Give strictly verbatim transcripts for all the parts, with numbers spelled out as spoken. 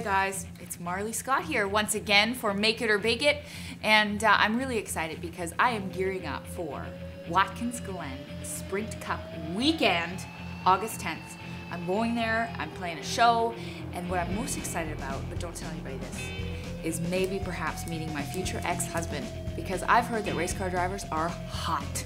Hey guys, it's Marlee Scott here once again for Make It or Bake It, and uh, I'm really excited because I am gearing up for Watkins Glen Sprint Cup weekend, August tenth. I'm going there, I'm playing a show, and what I'm most excited about, but don't tell anybody this, is maybe perhaps meeting my future ex-husband, because I've heard that race car drivers are hot.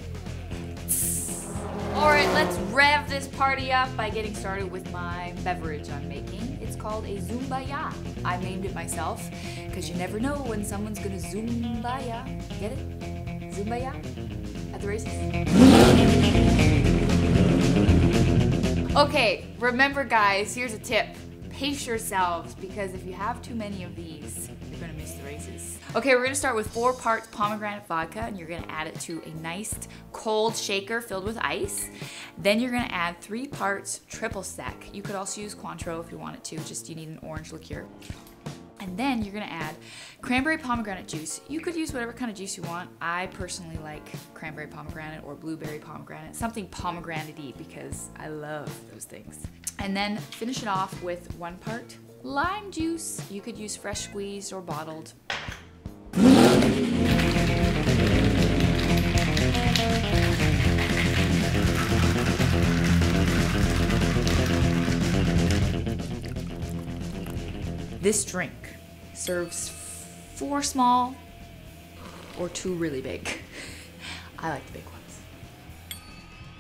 All right, let's rev this party up by getting started with my beverage I'm making. It's called a ZOOM-By-Ya. I named it myself because you never know when someone's gonna ZOOM-By-Ya. Get it? ZOOM-By-Ya at the races. Okay, remember guys, here's a tip. Pace yourselves, because if you have too many of these, you're gonna miss the races. Okay, we're gonna start with four parts pomegranate vodka, and you're gonna add it to a nice cold shaker filled with ice. Then you're gonna add three parts triple sec. You could also use Cointreau if you wanted to, just you need an orange liqueur. And then you're gonna add cranberry pomegranate juice. You could use whatever kind of juice you want. I personally like cranberry pomegranate or blueberry pomegranate, something pomegranate-y because I love those things. And then finish it off with one part lime juice. You could use fresh squeezed or bottled. This drink serves four small or two really big. I like the big ones.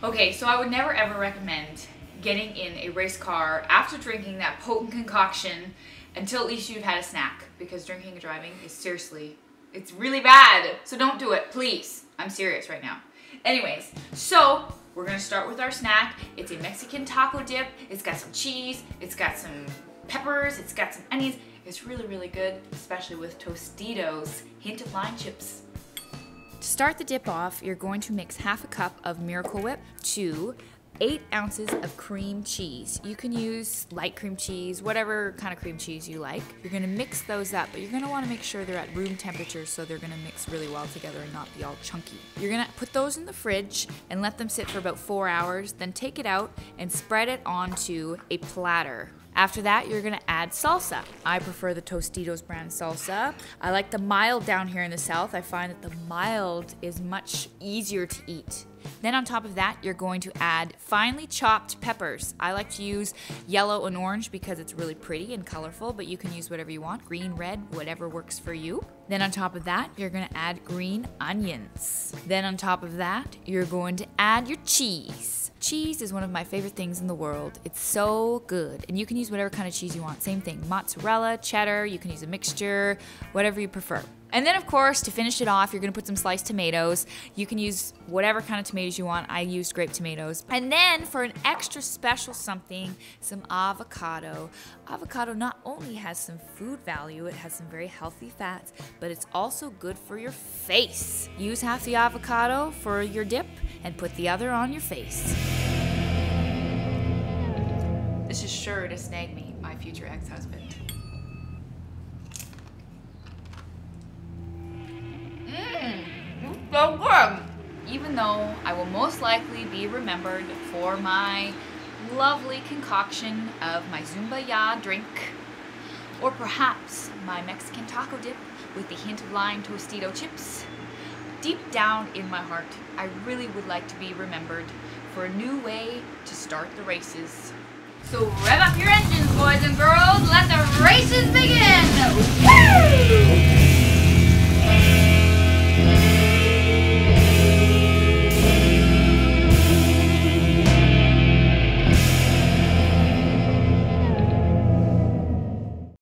Okay, so I would never ever recommend getting in a race car after drinking that potent concoction until at least you've had a snack, because drinking and driving is seriously, it's really bad. So don't do it, please. I'm serious right now. Anyways, so we're gonna start with our snack. It's a Mexican taco dip. It's got some cheese, it's got some peppers, it's got some onions. It's really, really good, especially with Tostitos, hint of lime chips. To start the dip off, you're going to mix half a cup of Miracle Whip to eight ounces of cream cheese. You can use light cream cheese, whatever kind of cream cheese you like. You're gonna mix those up, but you're gonna wanna make sure they're at room temperature so they're gonna mix really well together and not be all chunky. You're gonna put those in the fridge and let them sit for about four hours, then take it out and spread it onto a platter. After that, you're gonna add salsa. I prefer the Tostitos brand salsa. I like the mild down here in the South. I find that the mild is much easier to eat. Then on top of that, you're going to add finely chopped peppers. I like to use yellow and orange because it's really pretty and colorful, but you can use whatever you want, green, red, whatever works for you. Then on top of that, you're gonna add green onions. Then on top of that, you're going to add your cheese. Cheese is one of my favorite things in the world. It's so good, and you can use whatever kind of cheese you want. Same thing, mozzarella, cheddar, you can use a mixture, whatever you prefer. And then of course, to finish it off, you're gonna put some sliced tomatoes. You can use whatever kind of tomatoes you want. I used grape tomatoes. And then for an extra special something, some avocado. Avocado not only has some food value, it has some very healthy fats, but it's also good for your face. Use half the avocado for your dip and put the other on your face. This is sure to snag me, my future ex-husband. So good. Even though I will most likely be remembered for my lovely concoction of my ZOOM-By-Ya drink, or perhaps my Mexican taco dip with the hint of lime Tostito chips, deep down in my heart, I really would like to be remembered for a new way to start the races. So rev up your engines, boys and girls, let the races begin! Woo!